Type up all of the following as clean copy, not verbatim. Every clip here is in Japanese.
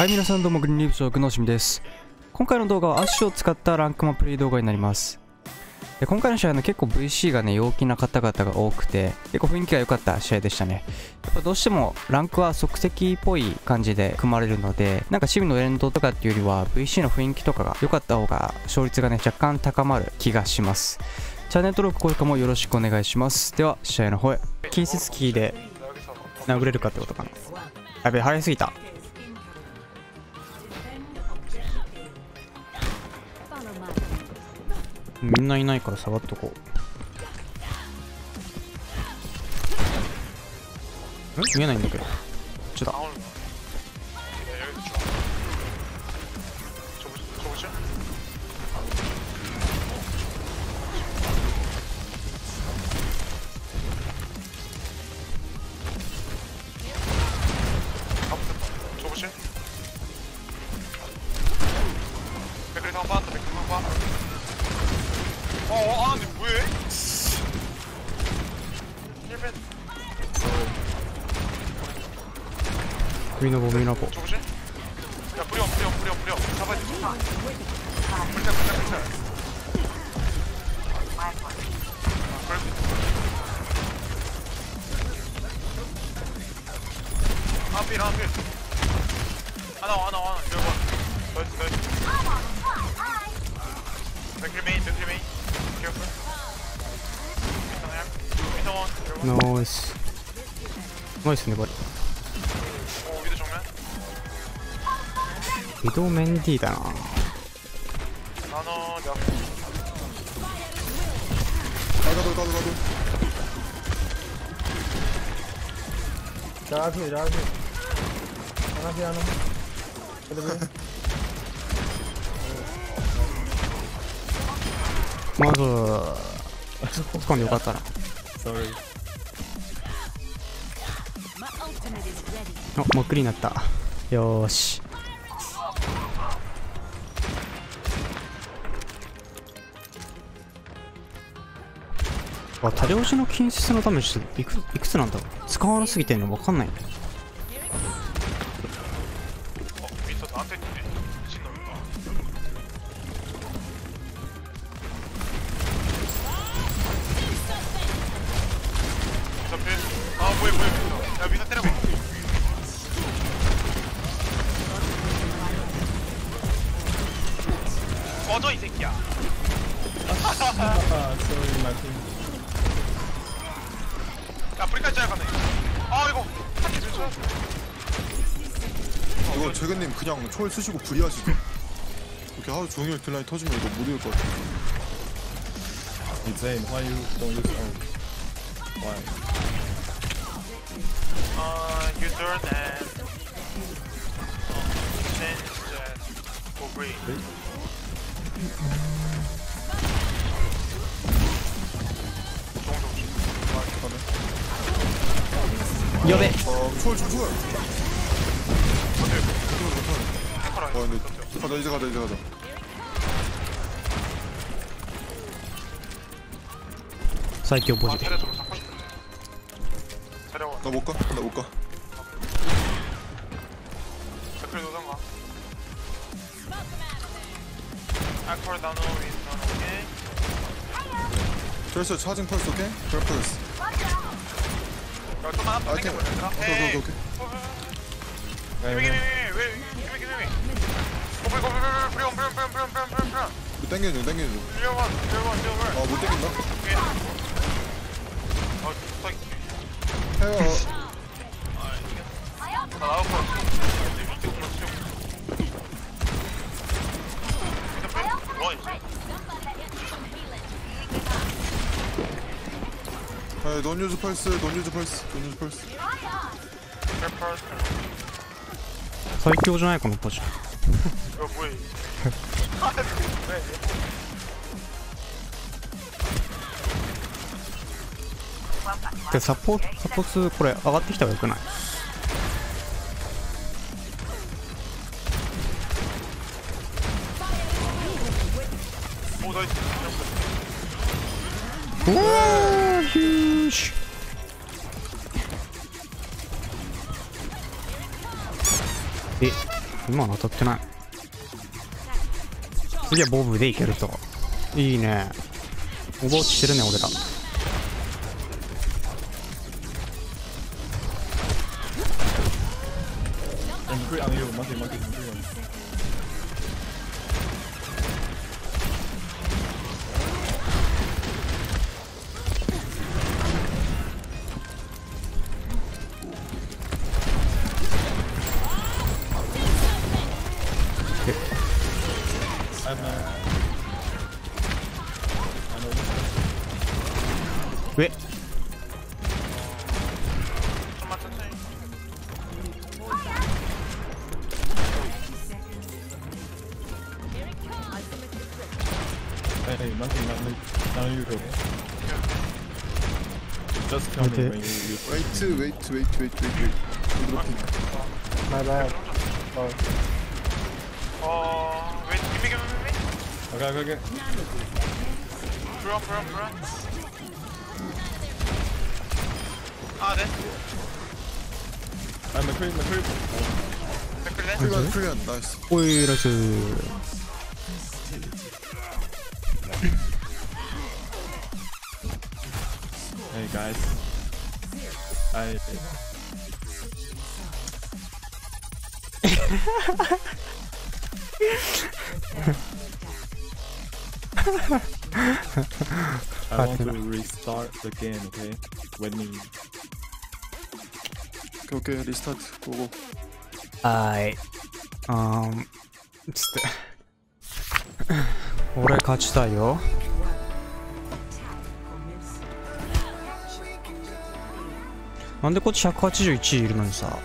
はい、皆さんどうも、グリーンリーブスのグノーシムです。今回の動画はアッシュを使ったランクマプレイ動画になります。で今回の試合結構 VC がね、陽気な方々が多くて、結構雰囲気が良かった試合でしたね。やっぱどうしてもランクは即席っぽい感じで組まれるので、なんか守備の連動とかっていうよりは VC の雰囲気とかが良かった方が勝率がね、若干高まる気がします。チャンネル登録、高評価もよろしくお願いします。では、試合の方へ。近接キーで殴れるかってことかな。やべえ、早すぎた。みんないないから下がっとこう。見えないんだけど。こっちだ。ミノボ。ナイスねこれ。移動メンディーだな。まず掴んでよかったな。あ、もっくりになった。よーし、あ、タレ押しの近接のダメージっていくつなんだろう。使わなすぎてんの分かんない。이거 재근님 그냥 초월 쓰시고 불이하시죠. 이렇게 하루 종일 딜라인 터지면 이거 못 이길 것 같아요. Insane. Why you don't use ult? Why? You turn and change that for free. 여배. 초월. 근데 가자. 사이키 보지. 나 못 가. 벌써 차징 펄스 오케이? 펄스. don't use pulse.最強じゃないかなポジ。でサポートこれ上がってきたらよくない。おおヒューシュ。え今の当たってない。次はボブでいけると。いいね。おぼうちしてるね、俺ら。上。おいらっしゃい。I want to restart the game, okay? When we... Okay, restart. Go, go. Aight.つって俺勝ちたいよ。なんでこっち181いるのにさ、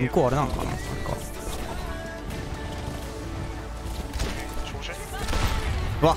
向こうあれなんかな。うわっ、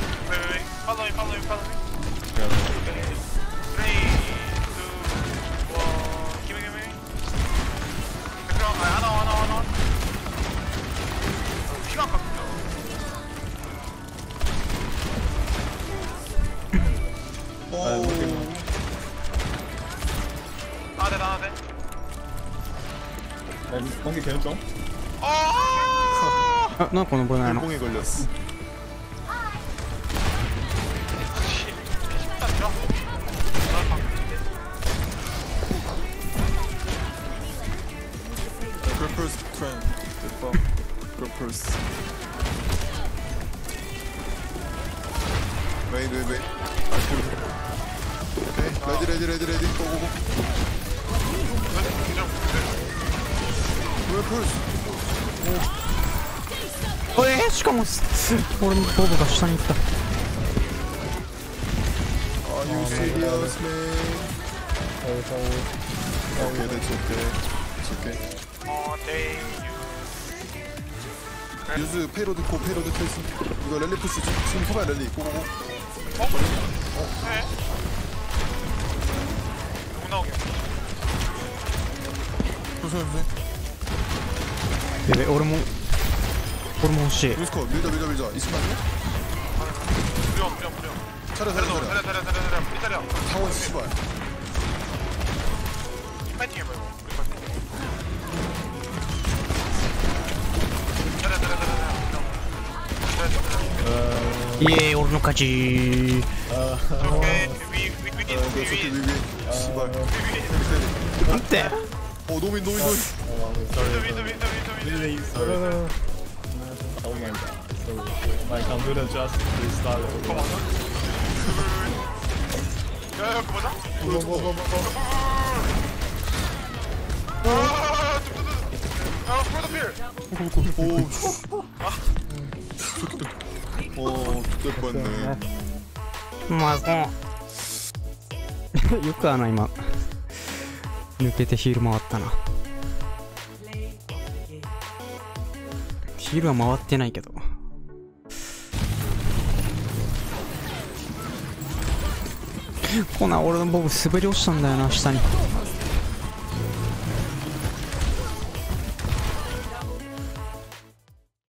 なんか登れないの。しかも俺のボブが下に行った。やべ、俺も欲しい。イエーイ、俺の勝ち。なんて Oh, Domin, Domin, Domin. Sorry. Domin, Domin, Domin, Domin. Sorry. Oh my god. Sorry. I'm gonna just restart. Come on. Yeah, come on. Go, go, go, go, go. Ah, put up here. Oh, step on there. Master. よく今抜けてヒール回ったな。ヒールは回ってないけどコナン俺のボブ滑り落ちたんだよな下に。